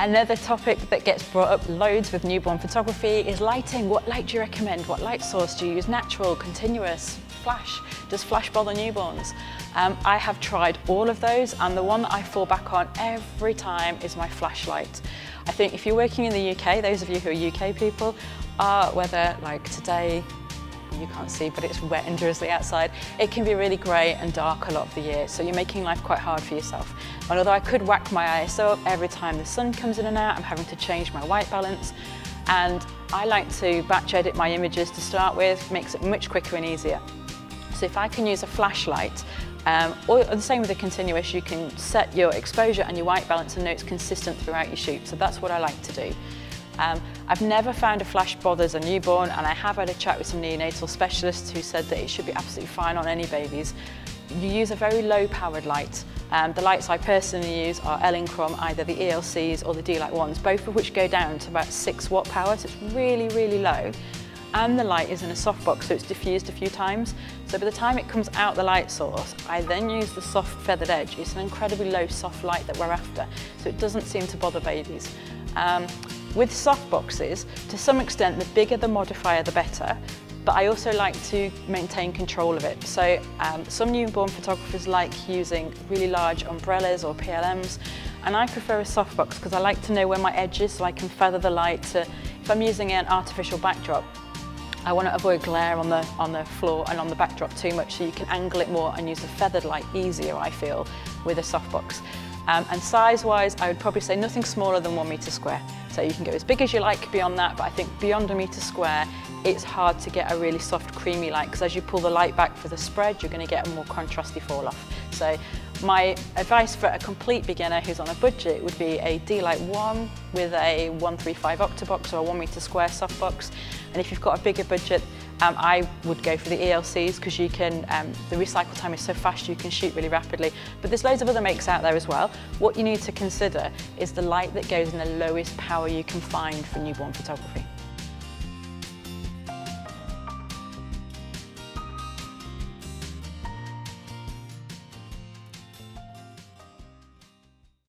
Another topic that gets brought up loads with newborn photography is lighting. What light do you recommend? What light source do you use? Natural, continuous, flash? Does flash bother newborns? I have tried all of those, and the one that I fall back on every time is my flashlight. I think if you're working in the UK, those of you who are UK people, our weather like today, you can't see, but it's wet and drizzly outside. It can be really grey and dark a lot of the year, so you're making life quite hard for yourself. And although I could whack my ISO up every time the sun comes in and out, I'm having to change my white balance. And I like to batch edit my images to start with, makes it much quicker and easier. So if I can use a flashlight, or the same with a continuous, you can set your exposure and your white balance and know it's consistent throughout your shoot. So that's what I like to do. I've never found a flash bothers a newborn, and I have had a chat with some neonatal specialists who said that it should be absolutely fine on any babies. You use a very low powered light. The lights I personally use are Elincrom, either the ELCs or the D-Lite ones, both of which go down to about 6 watt power, so it's really, really low. And the light is in a softbox, so it's diffused a few times. So by the time it comes out the light source, I then use the soft feathered edge. It's an incredibly low soft light that we're after, so it doesn't seem to bother babies. With softboxes, to some extent, the bigger the modifier, the better, but I also like to maintain control of it. So some newborn photographers like using really large umbrellas or PLMs, and I prefer a softbox because I like to know where my edge is so I can feather the light to, if I'm using an artificial backdrop, I want to avoid glare on the floor and on the backdrop too much, so you can angle it more and use the feathered light easier, I feel, with a softbox. And size-wise, I would probably say nothing smaller than 1 metre square. So you can go as big as you like beyond that, but I think beyond 1 metre square, it's hard to get a really soft, creamy light, because as you pull the light back for the spread, you're going to get a more contrasty fall-off. So my advice for a complete beginner who's on a budget would be a D-Lite 1 with a 135 octabox or a 1 metre square softbox. And if you've got a bigger budget, I would go for the ELCs, because you can, the recycle time is so fast, you can shoot really rapidly. But there's loads of other makes out there as well. What you need to consider is the light that goes in the lowest power you can find for newborn photography.